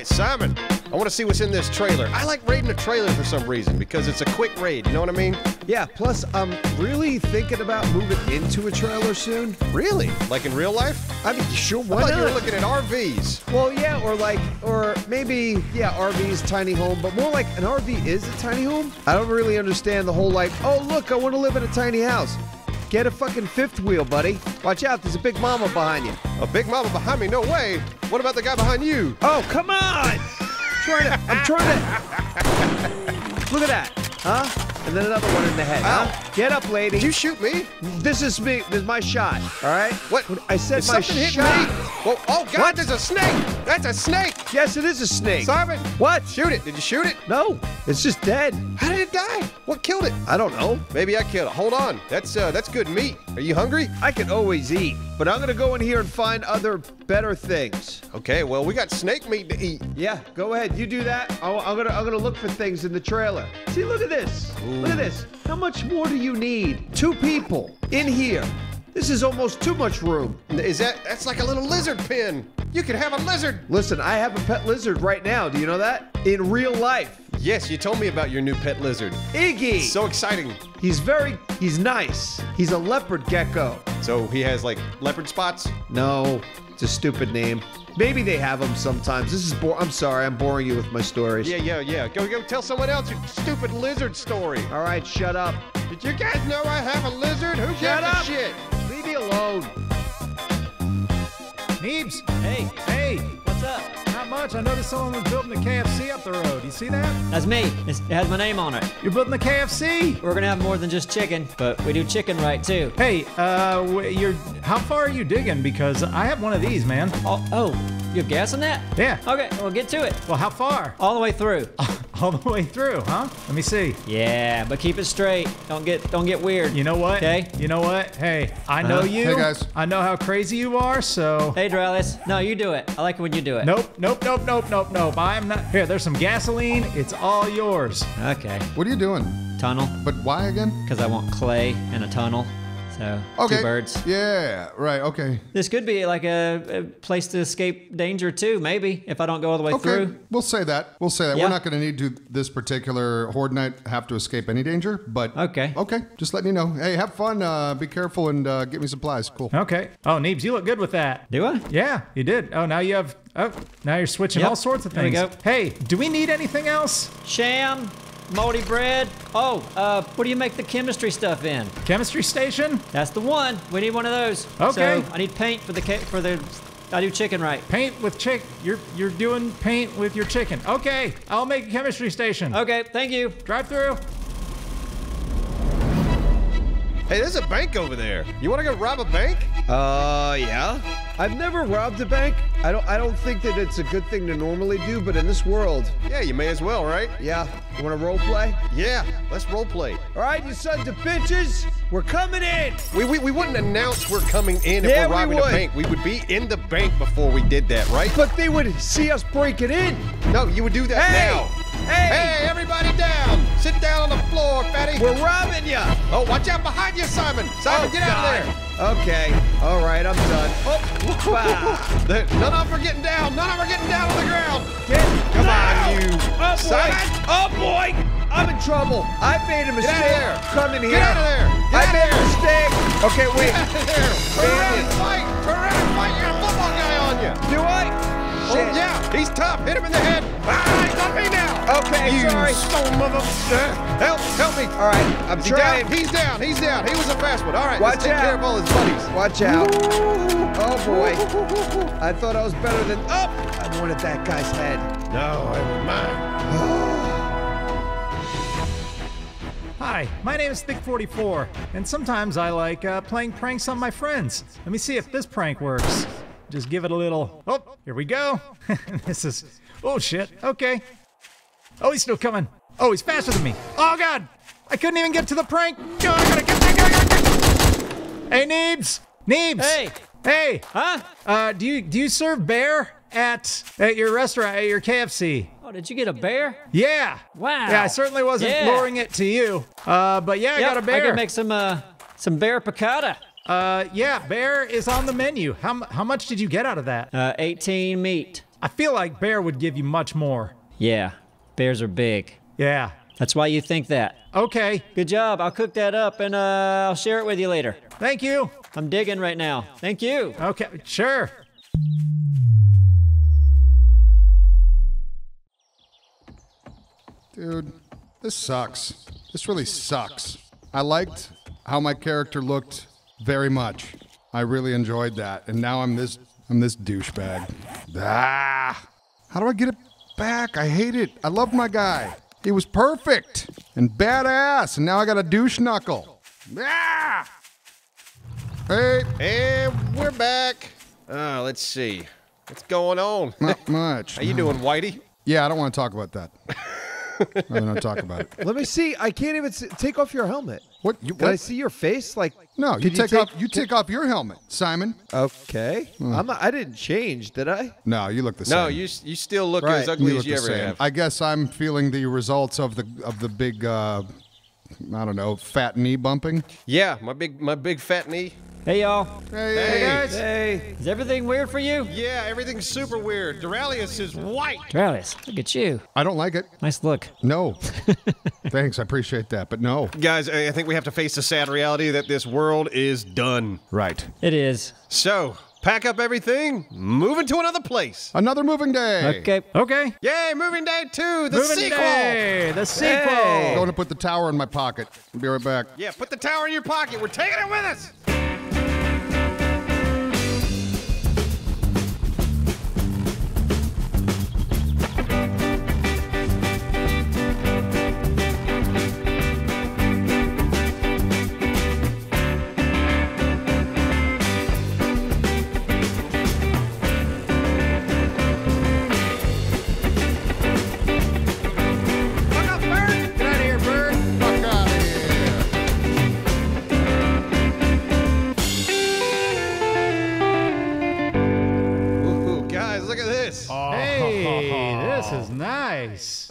right, Simon, I want to see what's in this trailer. I like raiding a trailer for some reason because it's a quick raid, you know what I mean? Yeah, plus I'm really thinking about moving into a trailer soon. Really? Like in real life? I mean, sure, why not? I thought you were looking at RVs. Well, yeah, or maybe RVs, tiny home, but more like an RV is a tiny home. I don't really understand the whole like, oh, look, I want to live in a tiny house. Get a fucking fifth wheel, buddy. Watch out, there's a big mama behind you. A big mama behind me? No way. What about the guy behind you? Oh, come on! I'm trying to... Look at that. Huh? And then another one in the head, huh? Get up, lady. Did you shoot me? This is me. This is my shot, all right? What? I said my shot. Something hit me. Whoa. Oh, God, what? There's a snake. That's a snake. Yes, it is a snake. Simon. What? Shoot it. Did you shoot it? No. It's just dead. How did it die? What killed it? I don't know. Maybe I killed it. Hold on. That's good meat. Are you hungry? I can always eat, but I'm going to go in here and find other better things. Okay, well, we got snake meat to eat. Yeah, go ahead. You do that. I'm going to look for things in the trailer. See, look at this. Ooh. Look at this. How much more do you need? Two people in here. This is almost too much room. That's like a little lizard pen. You could have a lizard. Listen, I have a pet lizard right now. Do you know that? In real life. Yes, you told me about your new pet lizard. Iggy! So exciting. He's nice. He's a leopard gecko. So he has like leopard spots? No, it's a stupid name. Maybe they have them sometimes. This is boring. I'm sorry, I'm boring you with my stories. Yeah. Go tell someone else your stupid lizard story. All right, shut up. Did you guys know I have a lizard? Who gives a shit? Leave me alone. Neebs, hey, what's up? Not much. I noticed someone was building a KFC up the road. You see that? That's me. It has my name on it. You're building a KFC? We're gonna have more than just chicken, but we do chicken right too. Hey, how far are you digging? Because I have one of these, man. Oh, you have gas in that? Yeah. Okay, well, get to it. Well, how far? All the way through. All the way through, huh? Let me see. Yeah, but keep it straight. Don't get weird. You know what? Okay. You know what? Hey, I know you. Hey guys. I know how crazy you are, so. Hey, Duralius. No, you do it. I like it when you do it. Nope. I'm not. Here, there's some gasoline. It's all yours. Okay. What are you doing? Tunnel. But why again? Because I want clay and a tunnel. So, okay. Two birds. Yeah, right, okay. This could be like a place to escape danger too, maybe, if I don't go all the way through. Okay, we'll say that. Yeah. We're not going to need to, this particular Horde Night, have to escape any danger, but... Okay. Okay, just letting you know. Hey, have fun, be careful, and get me supplies. Cool. Okay. Oh, Neebs, you look good with that. Do I? Yeah, you did. Oh, now you have... Oh, now you're switching all sorts of things. There we go. Hey, do we need anything else? Sham. Moldy bread. Oh, what do you make the chemistry stuff in? Chemistry station? That's the one. We need one of those. Okay. So I need paint for the I do chicken right. Paint with chick. You're doing paint with your chicken. Okay. I'll make a chemistry station. Okay. Thank you. Drive through. Hey, there's a bank over there. You want to go rob a bank? Yeah. I've never robbed a bank. I don't think that it's a good thing to normally do, but in this world. Yeah, you may as well, right? Yeah. You want to role play? Yeah, let's role play. All right, you sons of bitches, we're coming in. We wouldn't announce we're coming in if we're robbing a bank. We would be in the bank before we did that, right? But they would see us breaking in. No, you would do that now. Hey, everybody down! Sit down on the floor, fatty! We're robbing you! Oh, watch out behind you, Simon! Simon, get out of there! Okay, all right, I'm done. Oh, wow! None of them are getting down! None of them are getting down on the ground! Come on, you! Oh, Simon! Boy. Oh, boy! I'm in trouble! I made a mistake! Get out of there! I made a mistake! Okay, wait! Get out of there! Turn around and fight! You got a football guy on you! Do I? Oh, yeah, he's tough. Hit him in the head. Ah, he's on me now. Okay, sorry. Help me. All right, I'm trying. He's down. He was a fast one. All right, let's take care of all his buddies. Watch out. Oh, boy. I thought I was better than... Oh, I wanted that guy's head. No, I want mine. Hi, my name is Thick44, and sometimes I like playing pranks on my friends. Let me see if this prank works. Just give it a little, oh, here we go. This is, oh shit, okay. Oh, he's still coming. Oh, he's faster than me. Oh God, I couldn't even get to the prank. No, I gotta get there. Hey, Neebs. Hey. Huh? Do you serve bear at your restaurant, at your KFC? Oh, did you get a bear? Yeah. Wow. Yeah, I certainly wasn't luring it to you. But yeah, I got a bear. I can make some bear piccata. Yeah, bear is on the menu. How much did you get out of that? 18 meat. I feel like bear would give you much more. Yeah, bears are big. Yeah. That's why you think that. Okay. Good job. I'll cook that up and I'll share it with you later. Thank you. I'm digging right now. Thank you. Okay, sure. Dude, this sucks. This really sucks. I liked how my character looked very much. I really enjoyed that. And now I'm this douchebag. Ah! How do I get it back? I hate it. I love my guy. He was perfect and badass, and now I got a douche knuckle. Ah! Hey, and we're back. Let's see. What's going on? Not much. How you doing, Whitey? Yeah, I don't want to talk about that. I'd rather not talk about it. Let me see. I can't even see. Take off your helmet. What? Can I see your face? Like no, you take off your helmet, Simon. Okay. I didn't change, did I? No, you look the same. No, you still look as ugly as you ever have. I guess I'm feeling the results of the big I don't know, fat knee bumping. Yeah, my big fat knee. Hey y'all. Hey guys. Hey. Is everything weird for you? Yeah, everything's super weird. Duralius is white. Duralius, look at you. I don't like it. Nice look. No. Thanks, I appreciate that, but no. Guys, I think we have to face the sad reality that this world is done. Right. It is. So, pack up everything, moving to another place. Another moving day. Okay. Okay. Yay, moving day 2, the moving sequel. Day, the sequel. Hey. I'm going to put the tower in my pocket. I'll be right back. Yeah, put the tower in your pocket. We're taking it with us.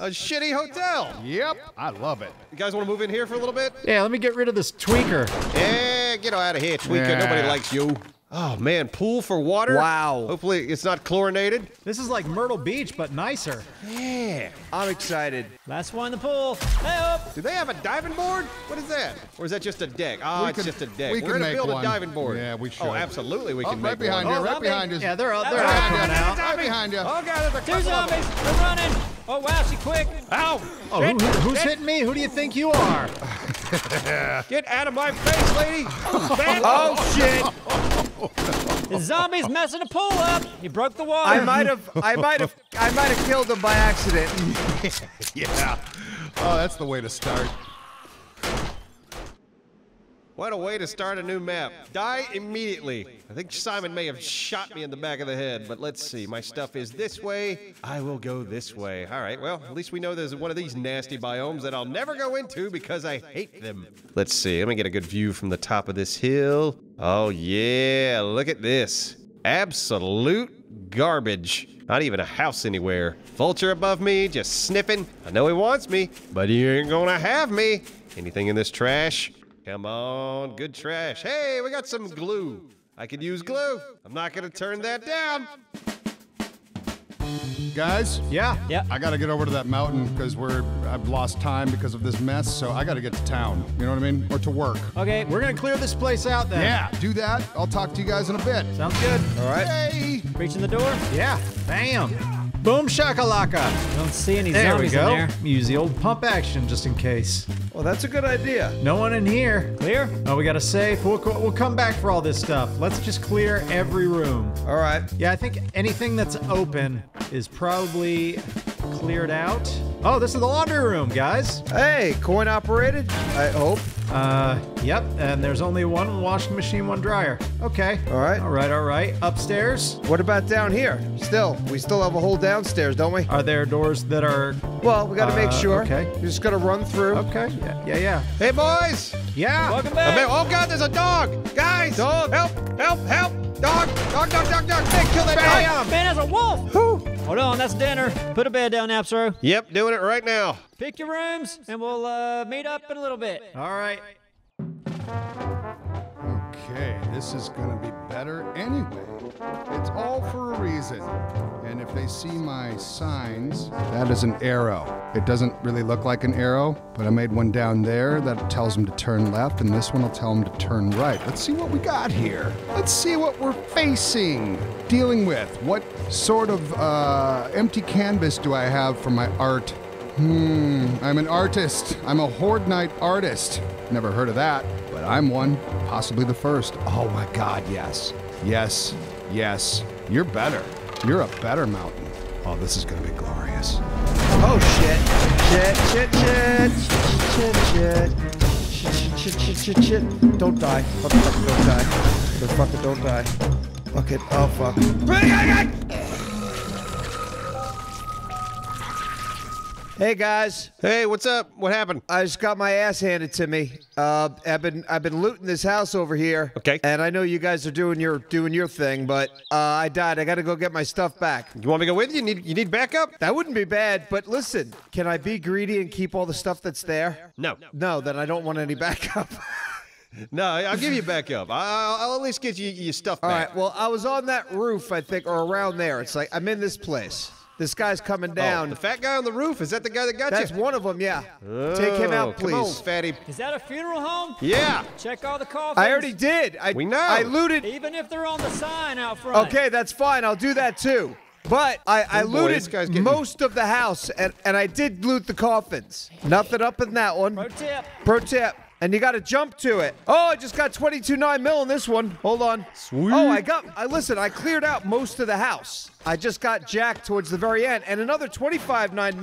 A shitty hotel. Yep. I love it. You guys want to move in here for a little bit? Yeah, let me get rid of this tweaker. Yeah, get out of here, tweaker. Yeah. Nobody likes you. Oh, man, pool for water? Wow. Hopefully it's not chlorinated. This is like Myrtle Beach, but nicer. Yeah. I'm excited. Last one in the pool. Help! Do they have a diving board? What is that? Or is that just a deck? Ah, it's just a deck. We're going to build a diving board. Yeah, we should. Oh, absolutely we can make one. Right behind you, right behind us. Yeah, they're out there. Right behind you. Oh, God, there's two zombies. They're running. Oh, wow, she quick. Ow! Oh, who's hitting me? Who do you think you are? Get out of my face, lady! Oh, shit! The zombie's messing the pool up! You broke the wall! I might have killed him by accident. Yeah. Oh, that's the way to start. What a way to start a new map. Die immediately. I think Simon may have shot me in the back of the head, but let's see. My stuff is this way. I will go this way. All right, well, at least we know there's one of these nasty biomes that I'll never go into because I hate them. Let's see. Let me get a good view from the top of this hill. Oh, yeah. Look at this. Absolute garbage. Not even a house anywhere. Vulture above me, just sniffing. I know he wants me, but he ain't gonna have me. Anything in this trash? Come on, good trash. Hey, we got some glue. I could use glue. I'm not gonna turn that down. Guys? Yeah. I gotta get over to that mountain because I've lost time because of this mess, so I gotta get to town. You know what I mean? Or to work. Okay, we're gonna clear this place out then. Yeah, do that. I'll talk to you guys in a bit. Sounds good. All right. Hey! Reaching the door? Yeah. Bam. Yeah. Boom shakalaka. Don't see any zombies in there. Use the old pump action just in case. Well, that's a good idea. No one in here. Clear? Oh, we got a safe. We'll come back for all this stuff. Let's just clear every room. All right. Yeah, I think anything that's open is probably cleared out. Oh, this is the laundry room, guys. Hey, coin operated, I hope. Yep, and there's only one washing machine, one dryer. Okay. All right. Upstairs? What about down here? We still have a whole downstairs, don't we? Are there doors that are... Well, we gotta make sure. Okay. You're just gonna run through. Okay. Yeah. Hey, boys! Yeah! Welcome back! Oh, God, there's a dog! Guys! Dog! Help! Dog! Hey, kill that dog! Man, there's a wolf! Who? Hold on, that's dinner. Put a bed down, Napsro. Yep, doing it right now. Pick your rooms, and we'll meet up in a little bit. All right. Okay, this is gonna be better anyway. It's all for a reason. And if they see my signs, that is an arrow. It doesn't really look like an arrow, but I made one down there that tells them to turn left, and this one will tell them to turn right. Let's see what we got here. Let's see what we're facing, dealing with. What sort of empty canvas do I have for my art? I'm an artist. I'm a Horde Knight artist. Never heard of that, but I'm one. Possibly the first. Oh my God, yes. Yes, yes. You're better. You're a better mountain. Oh, this is gonna be glorious. Oh shit. Shit, shit, shit. Shit, shit, shit, shit, shit. Don't die. Fucking don't die. Motherfucker, don't die. Fuck it. Oh, fuck. Hey guys. Hey, what's up? What happened? I just got my ass handed to me. I've been looting this house over here. Okay. And I know you guys are doing your thing, but I died. I got to go get my stuff back. You want me to go with you? You need backup? That wouldn't be bad, but listen, can I be greedy and keep all the stuff that's there? No. No, then I don't want any backup. No, I'll give you backup. I'll at least get your stuff back. All right. Well, I was on that roof, I think, or around there. It's like I'm in this place. This guy's coming down. Oh, the fat guy on the roof? Is that the guy that got you? That's one of them, yeah. Oh, take him out, please. Come on, fatty. Is that a funeral home? Yeah. Check all the coffins. I already did. We know. I looted. Even if they're on the sign out front. Okay, that's fine. I'll do that, too. But I looted most of the house, and I did loot the coffins. Nothing up in that one. Pro tip. Pro tip. And you got to jump to it. Oh, I just got 22.9mm in this one. Hold on. Sweet. Oh, listen, I cleared out most of the house. I just got jacked towards the very end and another 25.9mm.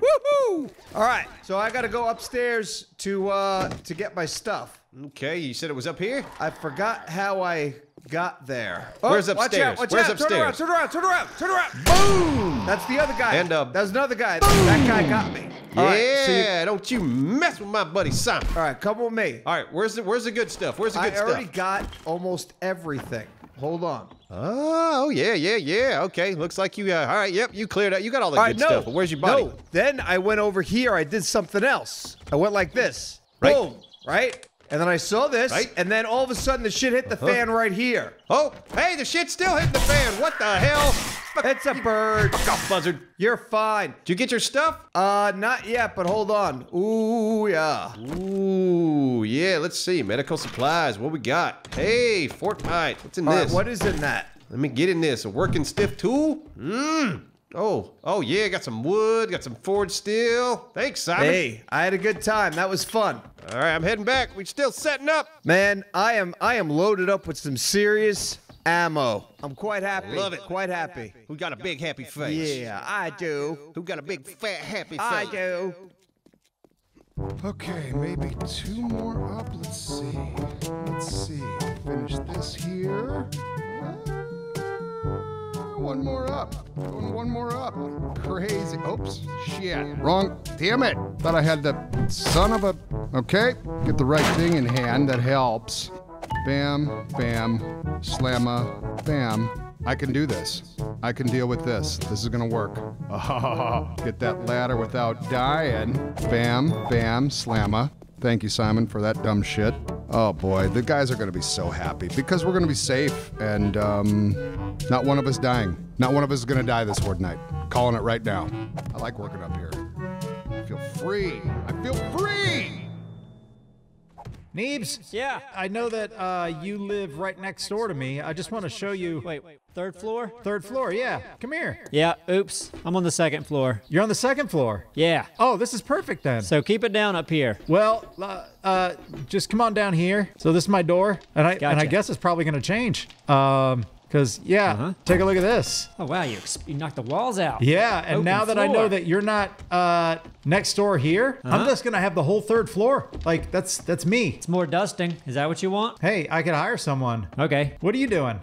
Woohoo! All right. So I got to go upstairs to get my stuff. Okay, you said it was up here? I forgot how I got there. Oh, where's upstairs? Where's upstairs? Turn around, turn around, turn around, turn around. Boom! That's the other guy. And that's another guy. Boom. That guy got me. All right, so don't you mess with my buddy Simon. All right, come with me. All right, where's the good stuff? Where's the good stuff? I already got almost everything. Hold on. Oh, yeah. Okay, looks like you all right, yep, you cleared out. You got all the good stuff, but where's your body? No, then I went over here. I did something else. I went like this. Right. Boom, right? And then I saw this, right? And then all of a sudden the shit hit the fan right here. Oh, hey, the shit's still hitting the fan. What the hell? It's a bird. Fuck off, buzzard. You're fine. Did you get your stuff? Not yet, but hold on. Ooh, yeah. Ooh, yeah, let's see. Medical supplies, what we got? Hey, fortnite, what's in this? Right, what is in that? Let me get in this. A working stiff tool? Mmm. Oh, yeah, got some wood, got some forged steel. Thanks, Simon. Hey, I had a good time. That was fun. All right, I'm heading back. We're still setting up. Man, I am loaded up with some serious ammo. I'm quite happy. Love it. Quite happy. Who got a big happy face? Yeah, I do. Who got a big fat happy face? I do. Okay, maybe two more up. Let's see. Finish this here. One more up. One more up. Crazy. Oops. Shit. Wrong. Damn it. Thought I had the son of a... Okay. Get the right thing in hand. That helps. Bam. Bam. Slamma. Bam. I can do this. I can deal with this. This is gonna work. Oh, get that ladder without dying. Bam. Bam. Slamma. Thank you, Simon, for that dumb shit. Oh boy, the guys are gonna be so happy because we're gonna be safe and not one of us dying. Not one of us is gonna die this Horde Night. Calling it right now. I like working up here. I feel free. I feel free! Neebs? Yeah? I know that you live right next door to me. I just want to show you... Wait. Third floor? Third floor, yeah. Come here. Yeah, oops. I'm on the second floor. You're on the second floor? Yeah. Oh, this is perfect then. So keep it down up here. Well, just come on down here. So this is my door. And I guess it's probably going to change. Because, yeah, take a look at this. Oh, wow, you knocked the walls out. Yeah, and now that I know that you're not next door here, I'm just going to have the whole third floor. Like, that's me. It's more dusting. Is that what you want? Hey, I could hire someone. Okay. What are you doing?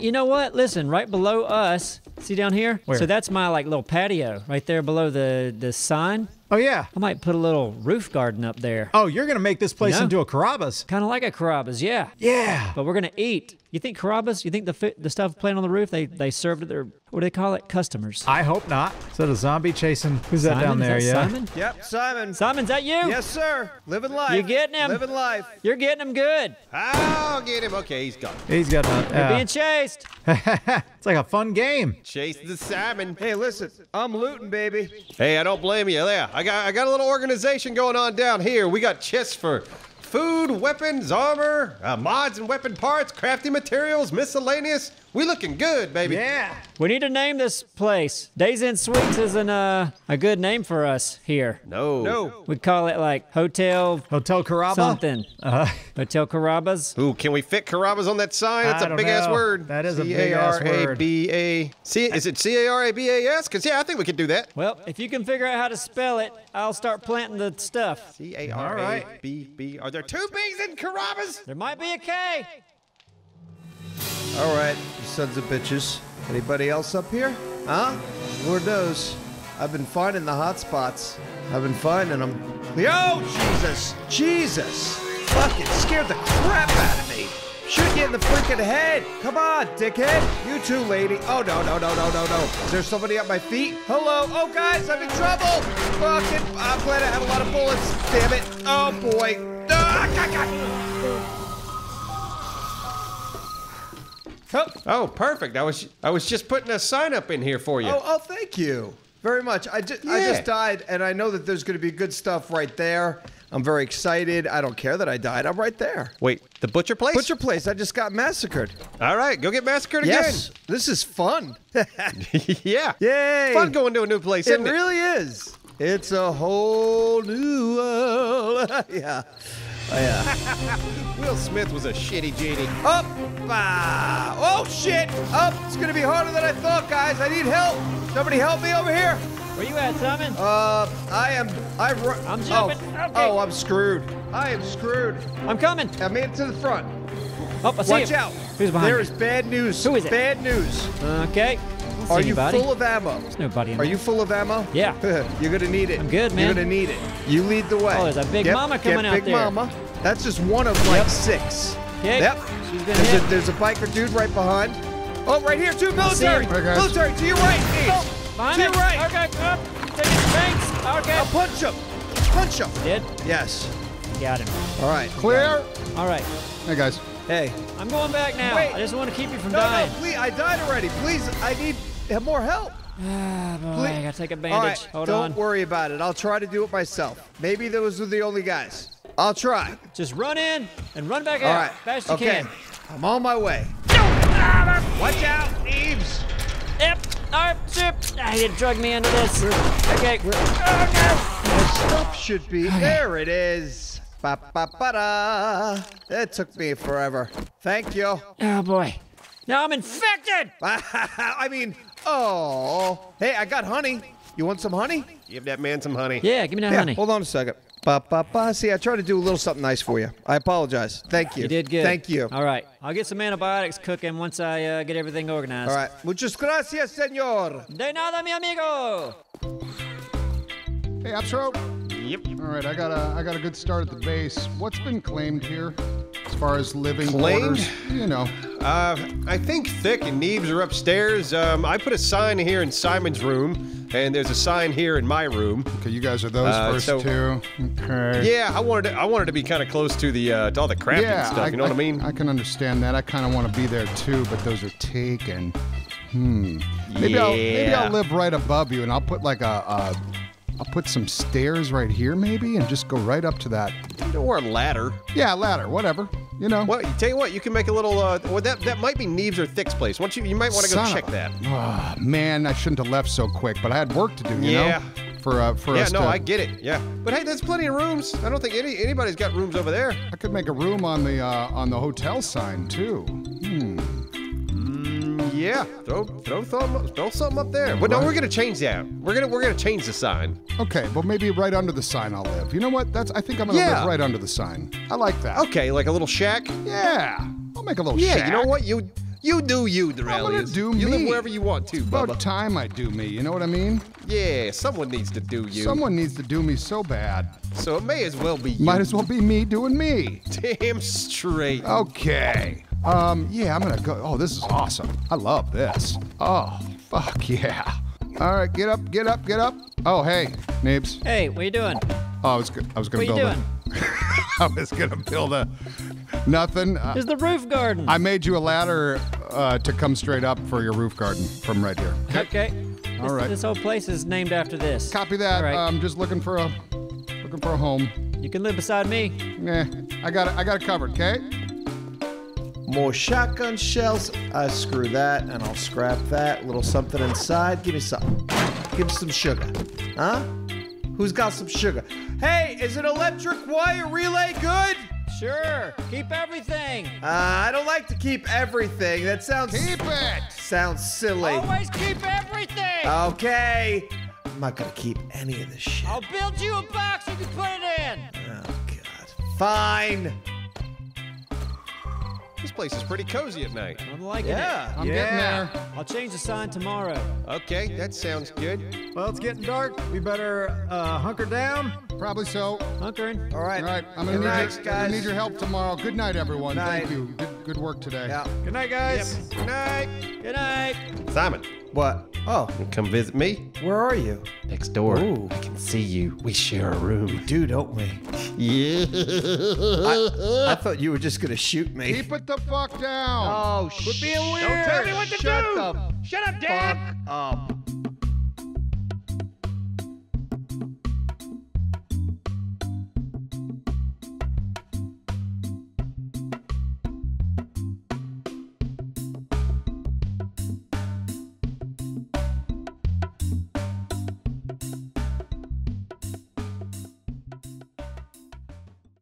You know what? Listen, right below us, see down here? Where? So that's my, like, little patio right there below the sign. Oh, yeah. I might put a little roof garden up there. Oh, you're going to make this place into a Carrabba's. Kind of like a Carrabba's, yeah. Yeah. But we're going to eat. You think Carrabba's, you think the stuff playing on the roof, they served at their What do they call it? Customers. I hope not. Is that a zombie chasing? Who's that down there? Is that Simon? Yep, Simon. Simon's that you? Yes, sir. Living life. You're getting him. Living life. You're getting him good. I'll get him. Okay, he's gone. He's got him. You're being chased. It's like a fun game. Chase the Simon. Hey, listen, I'm looting, baby. Hey, I don't blame you. Yeah, I got a little organization going on down here. We got chests for food, weapons, armor, mods and weapon parts, crafty materials, miscellaneous. We looking good, baby. Yeah. We need to name this place. Days in Suites isn't a good name for us here. No. We'd call it like Hotel Carrabba? Something. Hotel Carrabba's. Ooh, can we fit Carrabba's on that sign? That's a big ass word. That is a big ass word. C-A-R-A-B-A. Is it C-A-R-A-B-A-S? Because yeah, I think we could do that. Well, if you can figure out how to spell it, I'll start planting the stuff. C-A-R-A-B-B. Are there two B's in Carrabba's? There might be a K. All right, you sons of bitches. Anybody else up here? Huh? Lord knows. I've been finding the hot spots. I've been finding them. Yo, Jesus! Jesus! Fucking scared the crap out of me! Shoot you in the freaking head! Come on, dickhead! You too, lady! Oh, no. Is there somebody at my feet? Hello? Oh, guys, I'm in trouble! Fucking... I'm glad I have a lot of bullets. Damn it! Oh, boy! Ah, God. Oh, perfect. I was just putting a sign up in here for you. Oh, thank you very much. I just died, and I know that there's going to be good stuff right there. I'm very excited. I don't care that I died. I'm right there. Wait, the butcher place? Butcher place. I just got massacred. All right, go get massacred again. Yes, this is fun. Yeah. Yay. Fun going to a new place, isn't it? It really is. It's a whole new world. Yeah. Oh, yeah. Will Smith was a shitty genie. Up! Oh, shit! Up! It's gonna be harder than I thought, guys. I need help. Somebody help me over here. Where you at, Simon? I'm jumping. Oh, okay. Oh, I'm screwed. I am screwed. I'm coming. I made it to the front. Oh, I see him. Watch out. Who's behind There me? Is bad news. Who is it? Bad news. Okay. Are you full of ammo? There's nobody in there. Are you full of ammo? Yeah. You're going to need it. I'm good, man. You're going to need it. You lead the way. Oh, there's a big mama coming out there. Big mama. That's just one of like six. Okay. Yep. She's been hit. There's a biker dude right behind. Oh, right here, too. Military. Military, to your right. Oh, behind him. To your right. Okay, up. Take his banks. Okay. I'll punch him. Punch him. Did? Yes. Got him. All right. Clear. All right. Hey, guys. Hey. I'm going back now. Wait. I just want to keep you from dying. No, please. I died already. Please, I need... Have more help. Ah, boy, I gotta take a bandage. All right, Don't worry about it. I'll try to do it myself. Maybe those were the only guys. I'll try. Just run in and run back out. All right. Fast as you can. I'm on my way. Watch out, Eves. Yep. He drug me into this. Okay. The stuff should be. There it is. Ba-ba-ba-da. That took me forever. Thank you. Oh, boy. Now I'm infected. I mean... Oh, hey, I got honey. You want some honey? Give that man some honey. Yeah, give me that honey. Hold on a second. See, I tried to do a little something nice for you. I apologize. Thank you. You did good. Thank you. All right. I'll get some antibiotics cooking once I get everything organized. All right. Muchas gracias, señor. De nada, mi amigo. Hey, Optro. Yep. All right, I got a good start at the base. What's been claimed here? As far as living quarters, you know. I think Thick and Neebs are upstairs. I put a sign here in Simon's room, and there's a sign here in my room. Okay, you guys are those first two. Okay. Yeah, I wanted to be kind of close to the to all the crafting stuff. You know what I mean? I can understand that. I kind of want to be there too, but those are taken. Maybe I'll live right above you, and I'll put like I'll put some stairs right here, maybe, and just go right up to that. Or a ladder. Yeah, a ladder, whatever. You know. Well, tell you what, you can make a little, well, that might be Neebs or Thick's place. You might want to go check that. Oh, man, I shouldn't have left so quick, but I had work to do, you know? For us, I get it, But hey, there's plenty of rooms. I don't think anybody's got rooms over there. I could make a room on the hotel sign, too. Yeah, throw something up there. But no, we're gonna change that. We're gonna change the sign. Okay, but maybe right under the sign I'll live. You know what? I think I'm gonna live right under the sign. I like that. Okay, like a little shack. Yeah, I'll make a little shack. Yeah, you know what? You do you, Duralius. I'm gonna do me. You live wherever you want to, Bubba. About time I do me, you know what I mean? Yeah, someone needs to do you. Someone needs to do me so bad. So it may as well be you. Might as well be me doing me. Damn straight. Okay. Yeah, I'm gonna go. Oh, this is awesome. I love this. Oh, Fuck yeah. All right, get up, get up, get up. Oh, hey, Nibs. Hey, what are you doing? Oh, I was gonna build a nothing. It's the roof garden. I made you a ladder to come straight up for your roof garden from right here. Okay. All right. This whole place is named after this. Copy that. Right. I'm just looking for a home. You can live beside me. Yeah, I got it covered. Okay. More shotgun shells. I screw that, and I'll scrap that. A little something inside. Give me something. Give me some sugar. Huh? Who's got some sugar? Hey, is an electric wire relay good? Sure. Keep everything. I don't like to keep everything. That sounds... Keep it! Sounds silly. Always keep everything! Okay. I'm not gonna keep any of this shit. I'll build you a box you can put it in. Oh, God. Fine. This place is pretty cozy at night. I'm liking it. I'm getting there. I'll change the sign tomorrow. Okay, that sounds good. Well, it's getting dark. We better hunker down. Probably so. Hunkering. All right. All right. I'm gonna need your help tomorrow. Good night, everyone. Good night. Thank you. Good work today. Yeah. Good night, guys. Yep. Good night. Good night. Simon. What? Oh. You come visit me? Where are you? Next door. Ooh. I can see you. We share a room. We do, don't we? Yeah. I thought you were just going to shoot me. Keep it the fuck down. Oh, shit. Don't tell me what to do. Shut up, Dad. Fuck up.